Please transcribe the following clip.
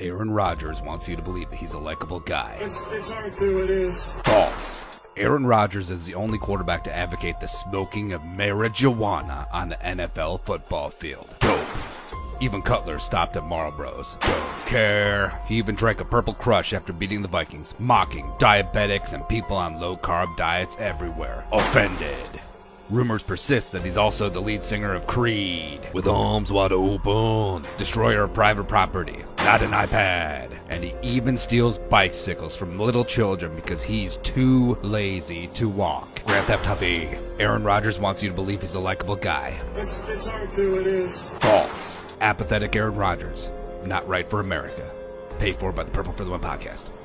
Aaron Rodgers wants you to believe that he's a likable guy. It's hard to, it is. False. Aaron Rodgers is the only quarterback to advocate the smoking of marijuana on the NFL football field. Dope. Even Cutler stopped at Marlboro's. Don't care. He even drank a Purple Crush after beating the Vikings, mocking diabetics and people on low-carb diets everywhere. Offended. Rumors persist that he's also the lead singer of Creed. With arms wide open. Destroyer of private property. Not an iPad. And he even steals bicycles from little children because he's too lazy to walk. Grand Theft Auto. Aaron Rodgers wants you to believe he's a likable guy. It's hard to, it is. False. Apathetic Aaron Rodgers. Not right for America. Paid for by the Purple for the Win podcast.